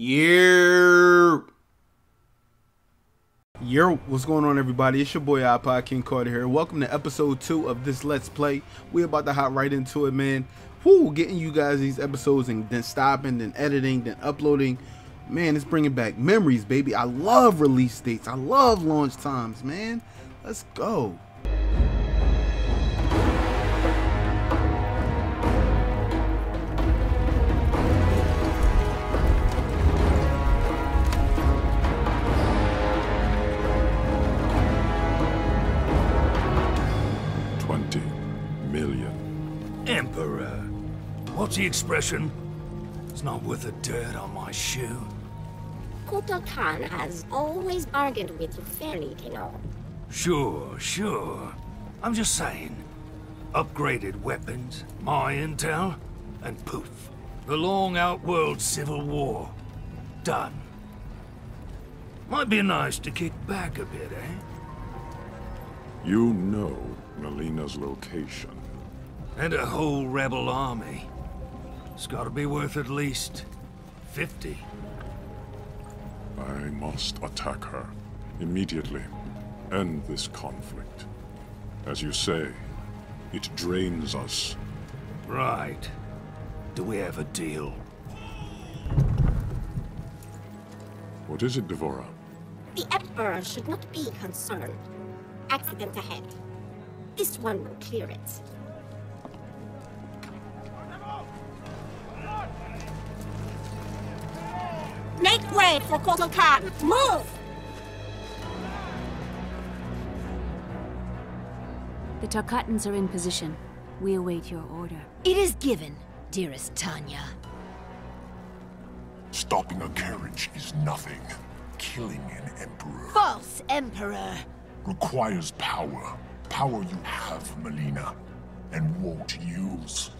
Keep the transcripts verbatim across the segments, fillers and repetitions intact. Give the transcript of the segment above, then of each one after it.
Yo, yo, what's going on, everybody? It's your boy iPod King Carter here. Welcome to episode two of this Let's Play. We're about to hop right into it, man. Whoo, getting you guys these episodes and then stopping, then editing, then uploading. Man, it's bringing back memories, baby. I love release dates. I love launch times, man. Let's go. What's the expression? It's not worth a dirt on my shoe. Kotal Kahn has always argued with you fairly, Kano. Sure, sure. I'm just saying. Upgraded weapons, my intel, and poof. The long outworld civil war. Done. Might be nice to kick back a bit, eh? You know Melina's location. And a whole rebel army. It's got to be worth at least fifty. I must attack her immediately. End this conflict. As you say, it drains us. Right. Do we have a deal? What is it, Devorah? The Emperor should not be concerned. Accident ahead. This one will clear it. Make way for Kotal Kahn! Move! The Tartakans are in position. We await your order. It is given, dearest Tanya. Stopping a carriage is nothing. Killing an emperor... False emperor! ...requires power. Power you have, Melina, and won't use.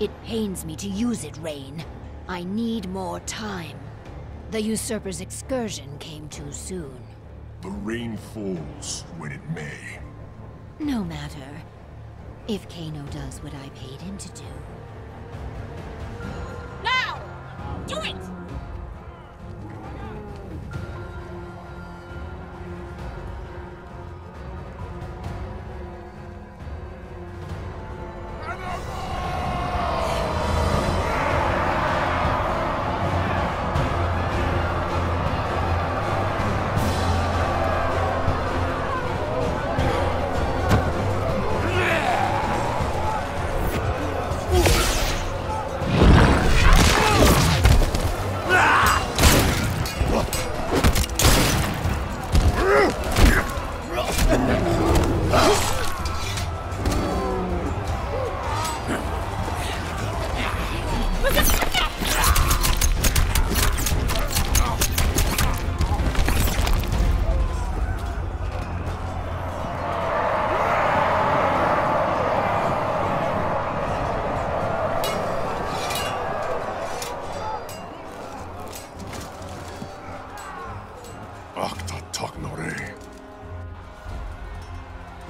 It pains me to use it, Rain. I need more time. The usurper's excursion came too soon. The rain falls when it may. No matter. If Kano does what I paid him to do. Now! Do it!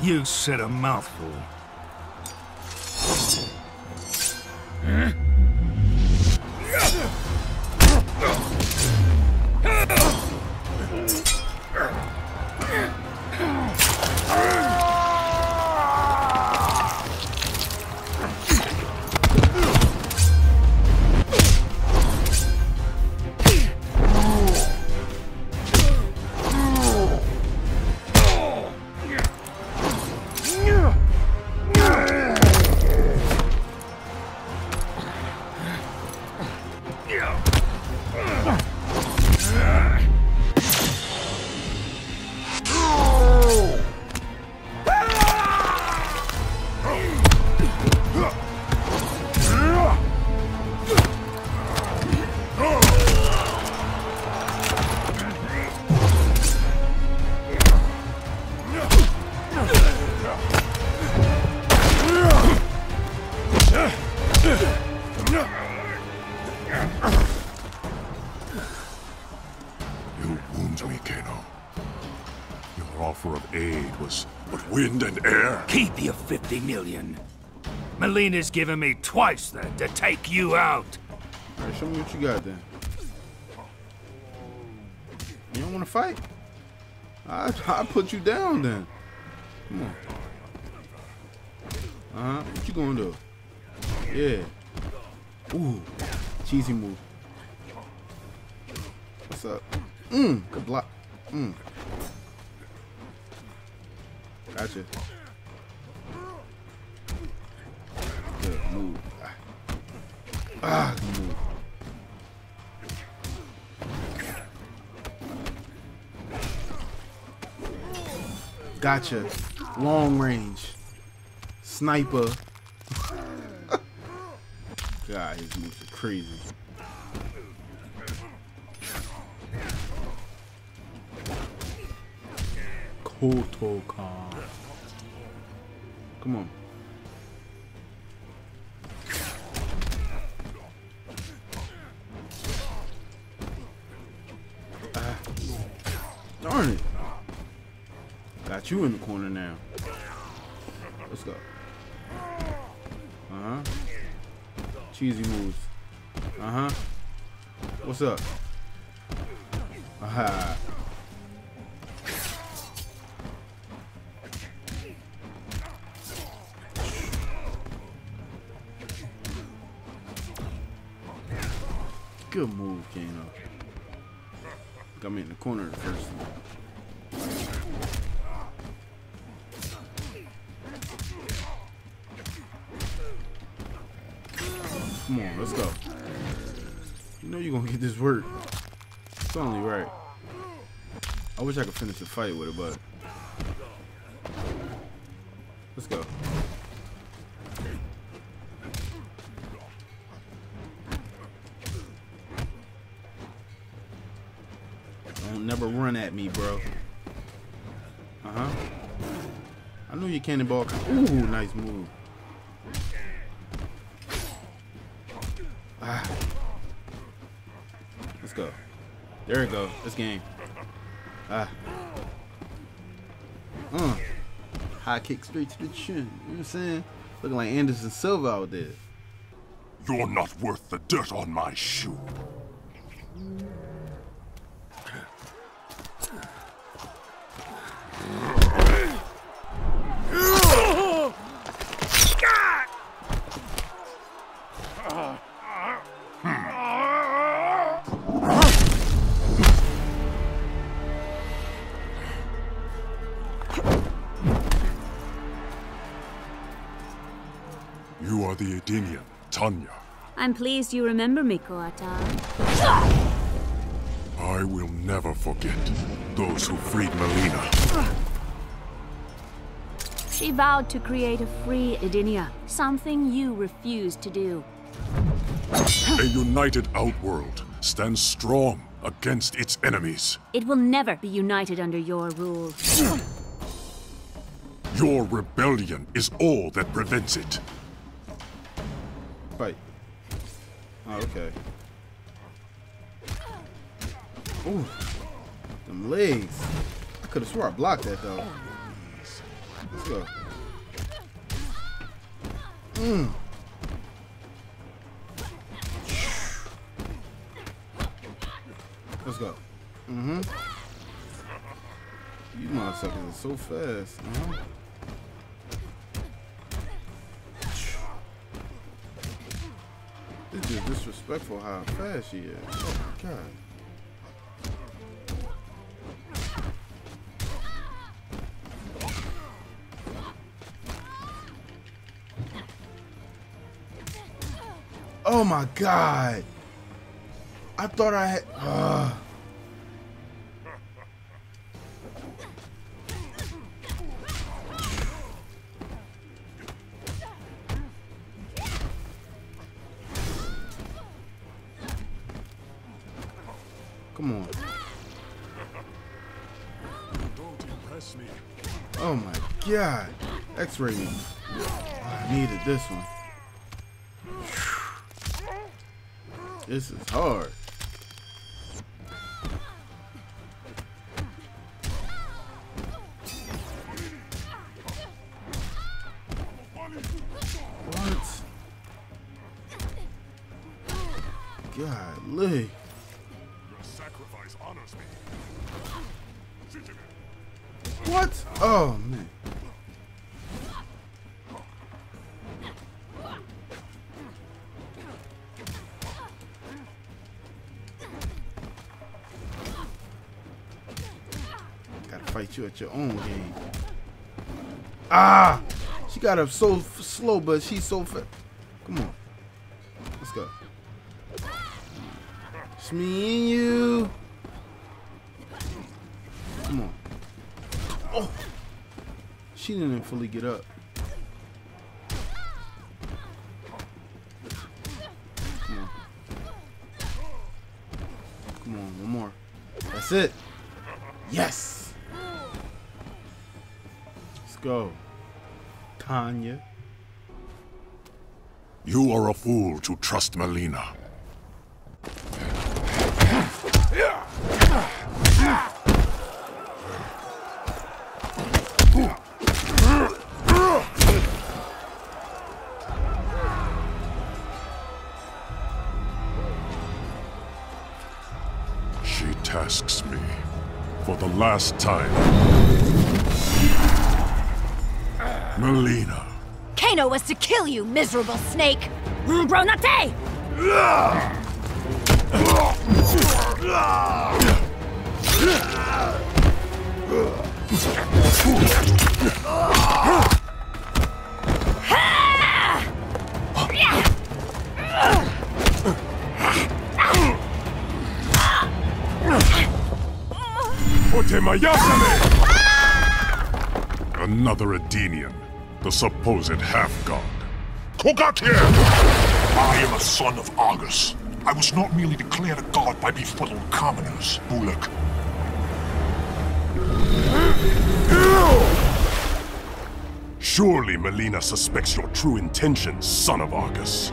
You said a mouthful. Huh? Offer of aid was but wind and air. Keep your fifty million. Melina's given me twice then to take you out. All right, show me what you got then. You don't want to fight? I I put you down then. Come on. Uh huh. What you gonna do? Yeah. Ooh, cheesy move. What's up? Mmm. Good block. Mmm. Gotcha. Good move. Ah, good move. Gotcha. Long range. Sniper. God, his moves are crazy. Kotal Kahn. Come on. Ah. Darn it. Got you in the corner now. Let's go. Uh-huh. Cheesy moves. Uh-huh. What's up? Aha. Good move, Kano. Got me in the corner the first one. Come on, let's go. You know you're gonna get this work. It's only right. I wish I could finish the fight with it, but let's go. Don't never run at me, bro. Uh-huh. I know you cannonball. Ooh, nice move. Ah. Let's go. There we go. This game. Ah. Uh. High kick straight to the chin. You know what I'm saying? Looking like Anderson Silva out there. You're not worth the dirt on my shoe. You are the Edenia, Tanya. I'm pleased you remember me, Kotal. I will never forget those who freed Melina. She vowed to create a free Edenia, something you refused to do. A united outworld stands strong against its enemies. It will never be united under your rule. Your rebellion is all that prevents it. Fight. Oh, okay. Ooh, them legs. I could have swore I blocked that though. Let's go. Mm. Let's go. Mm-hmm. You motherfuckers are so fast, huh? This is disrespectful how fast she is. Oh my god. Oh my god! I thought I had. Uh. Come on. Don't impress me. Oh my god! X-ray me. I needed this one. This is hard. What? Golly. Your sacrifice honors me. What? Oh man. Gotta fight you at your own game. Ah! She got up so f slow, but she's so fast. Come on. Let's go. It's me and you. Come on. Oh! She didn't fully get up. Come on. Come on, one more. That's it. Yes! Let's go. Tanya. You are a fool to trust Melina. She tasks me for the last time. Melina. Kano was to kill you, miserable snake! Bronate! Another Edenian. The supposed half-god. Who got here? I am a son of Argus. I was not merely declared a god by befuddled commoners, Bullock. Surely Melina suspects your true intentions, son of Argus.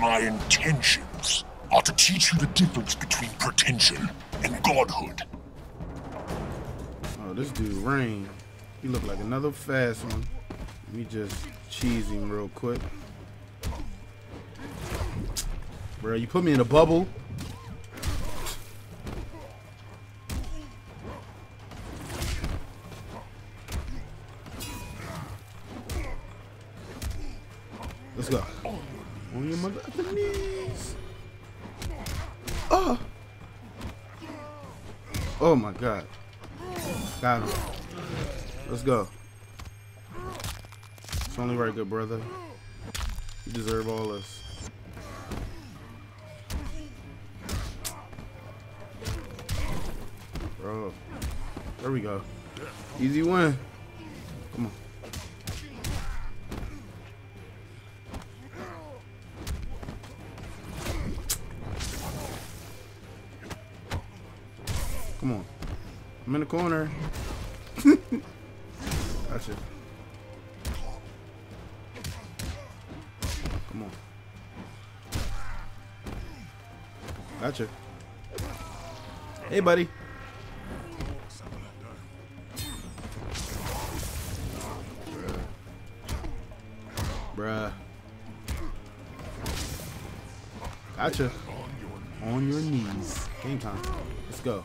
My intentions are to teach you the difference between pretension and godhood. Oh, this dude Rain. He look like another fast one. Let me just cheese him real quick. Bro, you put me in a bubble. Let's go. On your mother other knees. Oh. Oh my god. Got him. Let's go. It's only right, good brother. You deserve all this. Bro. There we go. Easy win. Come on. Come on. I'm in the corner. Gotcha. Come on. Gotcha. Hey, buddy. Bruh. Gotcha. On your knees. Game time. Let's go.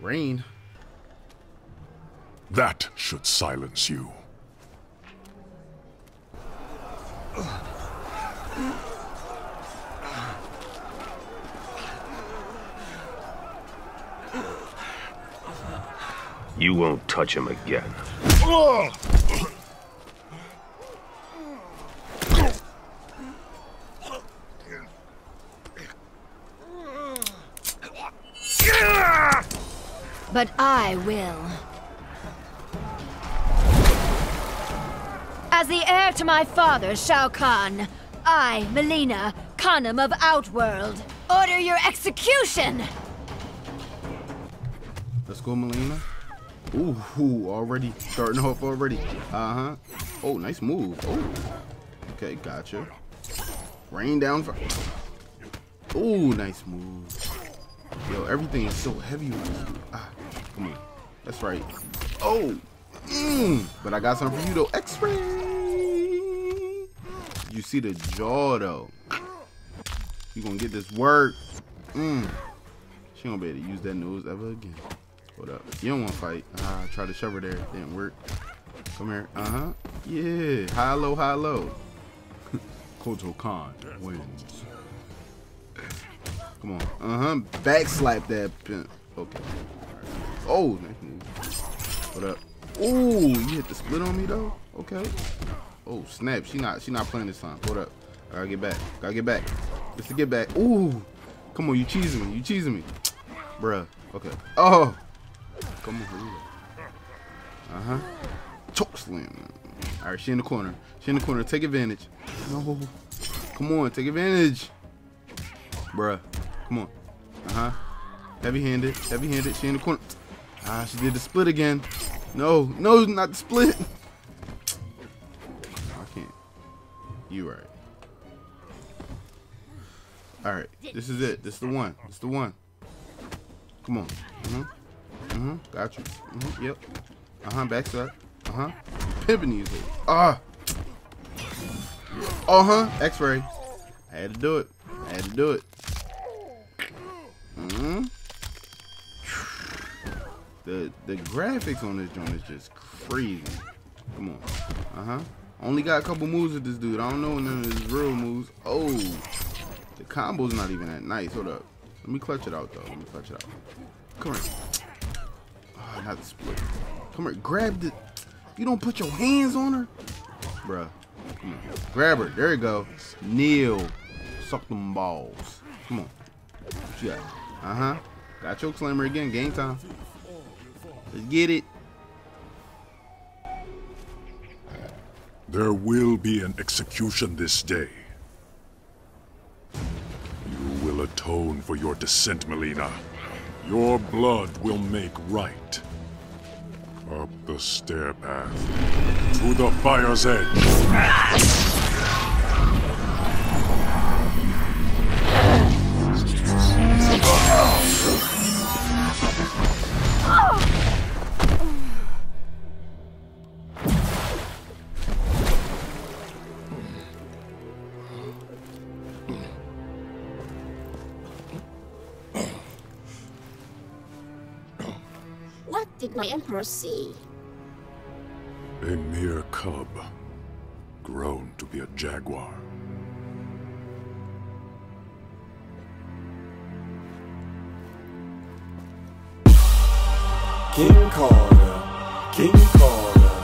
Rain. That should silence you. You won't touch him again. But I will. As the heir to my father, Shao Kahn, I, Melina, Khanum of Outworld, order your execution! Let's go, Melina. Ooh, ooh, already starting off already. Uh-huh. Oh, nice move. Oh. Okay, gotcha. Rain down for. Ooh, nice move. Yo, everything is so heavy. Ah, come on. That's right. Oh, mm, but I got something for you though. X-ray. You see the jaw though. You gonna get this work. Mm. She gonna be able to use that nose ever again. Hold up. You don't wanna fight. Ah, try to shove her there. Didn't work. Come here. Uh huh. Yeah. High low, high low. Kotal Kahn wins. Come on. Uh-huh. Backslap that pimp. Okay. Oh, nice move. What up? Ooh, you hit the split on me though? Okay. Oh, snap. She not she not playing this time. Hold up. I gotta get back. Gotta get back. Just to get back. Ooh. Come on, you cheesing me. You cheesing me. Bruh. Okay. Oh. Come on. Uh-huh. Choke slam. Alright, she in the corner. She in the corner. Take advantage. No. Come on, take advantage. Bruh. Come on. Uh-huh. Heavy-handed. Heavy-handed. She in the corner. Ah, she did the split again. No. No, not the split. I can't. You right. Alright. This is it. This is the one. This is the one. Come on. Uh-huh. Uh-huh. Got you. Uh-huh. Yep. Uh-huh. Backside. Uh-huh. Pimping these. Ah. Uh-huh. X-ray. I had to do it. I had to do it. Mm-hmm. The the graphics on this joint is just crazy. Come on. Uh-huh. Only got a couple moves with this dude. I don't know none of his real moves. Oh. The combo's not even that nice. Hold up. Let me clutch it out though. Let me clutch it out. Come here. Oh, not the split. Come here. Grab the. You don't put your hands on her? Bruh. Come on. Grab her. There you go. Kneel. Suck them balls. Come on. What you got? Uh-huh. Got choke slammer again. Game time. Let's get it. There will be an execution this day. You will atone for your descent, Melina. Your blood will make right. Up the stair path. To the fire's edge. What did my emperor see? A mere cub, grown to be a jaguar. King Carter, King Carter,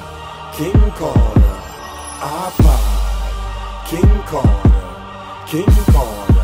King Carter, iPod, King Carter, King Carter.